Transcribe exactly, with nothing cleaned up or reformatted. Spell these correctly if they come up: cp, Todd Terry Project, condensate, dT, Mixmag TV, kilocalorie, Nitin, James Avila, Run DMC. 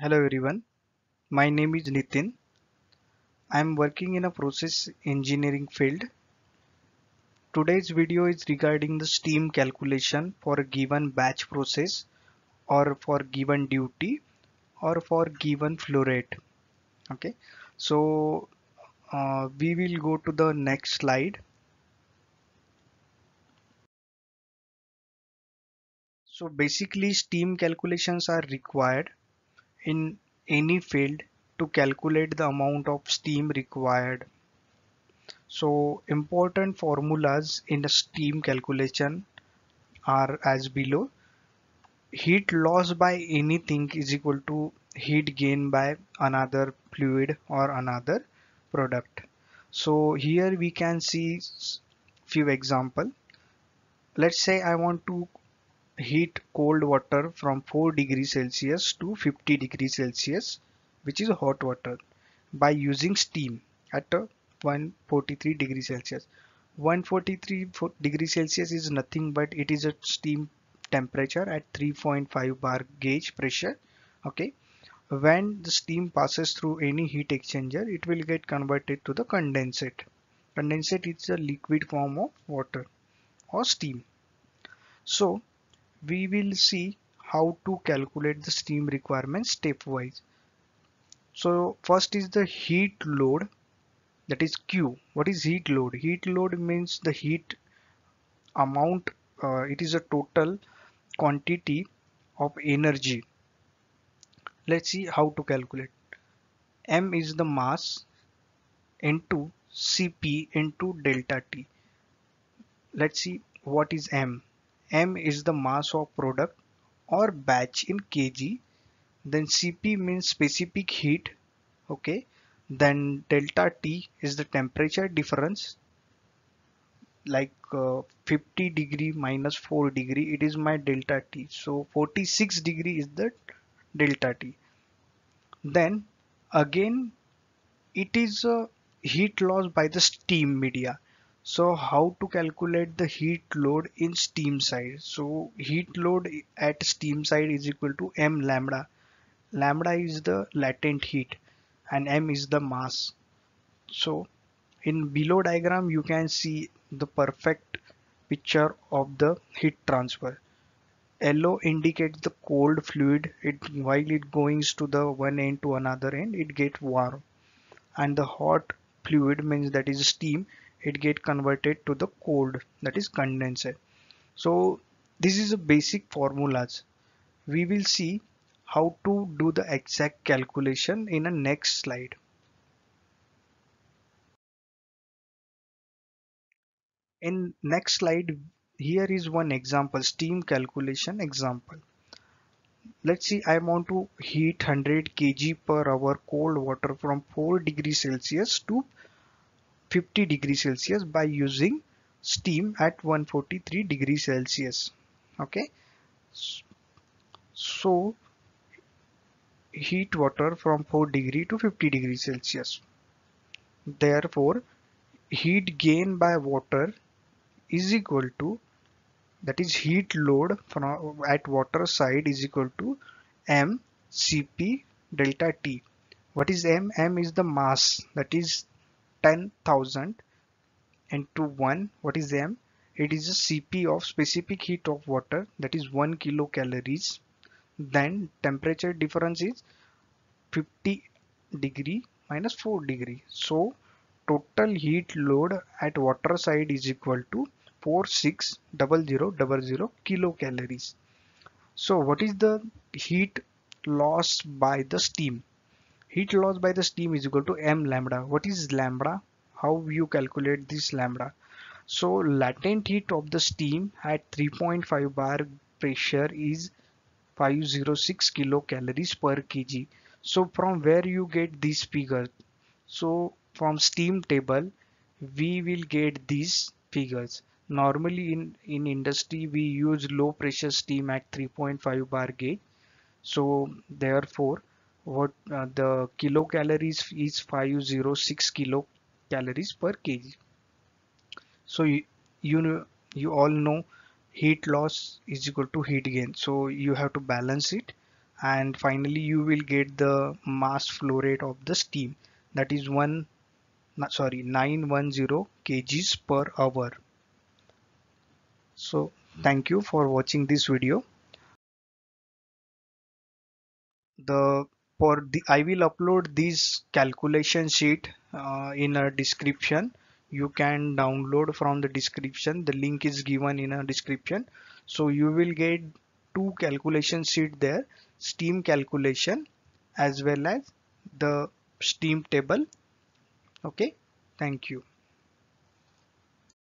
Hello everyone, my name is Nitin. I am working in a process engineering field. Today's video is regarding the steam calculation for a given batch process or for given duty or for given flow rate. Okay, so uh, we will go to the next slide. So basically steam calculations are required in any field to calculate the amount of steam required. So important formulas in a steam calculation are as below. Heat loss by anything is equal to heat gain by another fluid or another product. So here we can see few example. Let's say I want to heat cold water from four degrees Celsius to fifty degrees Celsius, which is hot water, by using steam at one hundred forty-three degrees Celsius. one hundred forty-three degrees Celsius is nothing but it is a steam temperature at three point five bar gauge pressure. Okay, when the steam passes through any heat exchanger, it will get converted to the condensate. Condensate is a liquid form of water or steam. So we will see how to calculate the steam requirements stepwise. So first is the heat load, that is Q. What is heat load? Heat load means the heat amount, uh, it is a total quantity of energy. Let's see how to calculate. M is the mass into C P into delta T. Let's see what is M. M is the mass of product or batch in kg, then C P means specific heat, okay, then delta T is the temperature difference, like uh, fifty degree minus four degree, it is my delta T, so forty-six degree is the delta T. Then again it is a heat loss by the steam media. So how to calculate the heat load in steam side? So heat load at steam side is equal to M lambda. Lambda is the latent heat and M is the mass. So in below diagram you can see the perfect picture of the heat transfer. Yellow indicates the cold fluid. It while it goes to the one end to another end, it gets warm, and the hot fluid means that is steam. It get converted to the cold, that is condensate. So this is a basic formulas. We will see how to do the exact calculation in a next slide. In next slide, here is one example, steam calculation example. Let's see, I want to heat one hundred kilograms per hour cold water from four degrees Celsius to fifty degrees Celsius by using steam at one hundred forty-three degrees Celsius. Okay, so heat water from four degree to fifty degrees Celsius. Therefore heat gain by water is equal to, that is heat load from at water side is equal to M C P delta T. What is M? M is the mass, that is ten thousand into one. What is M? It is a C P of specific heat of water, that is one kilocalories. Then temperature difference is fifty degree minus four degree. So total heat load at water side is equal to forty-six thousand kilocalories. So what is the heat loss by the steam? Heat loss by the steam is equal to M lambda. What is lambda? How you calculate this lambda? So latent heat of the steam at three point five bar pressure is five hundred six kilocalories per kilogram. So from where you get this figure? So from steam table we will get these figures. Normally in, in industry we use low pressure steam at three point five bar gauge. So therefore what uh, the kilocalories is five hundred six kilocalories per kilogram. So you, you know, you all know heat loss is equal to heat gain, so you have to balance it and finally you will get the mass flow rate of the steam, that is one not sorry nine hundred ten kgs per hour. So thank you for watching this video. The for the I will upload this calculation sheet uh, in a description. You can download from the description. The link is given in a description. So you will get two calculation sheet there, steam calculation as well as the steam table. Okay, thank you.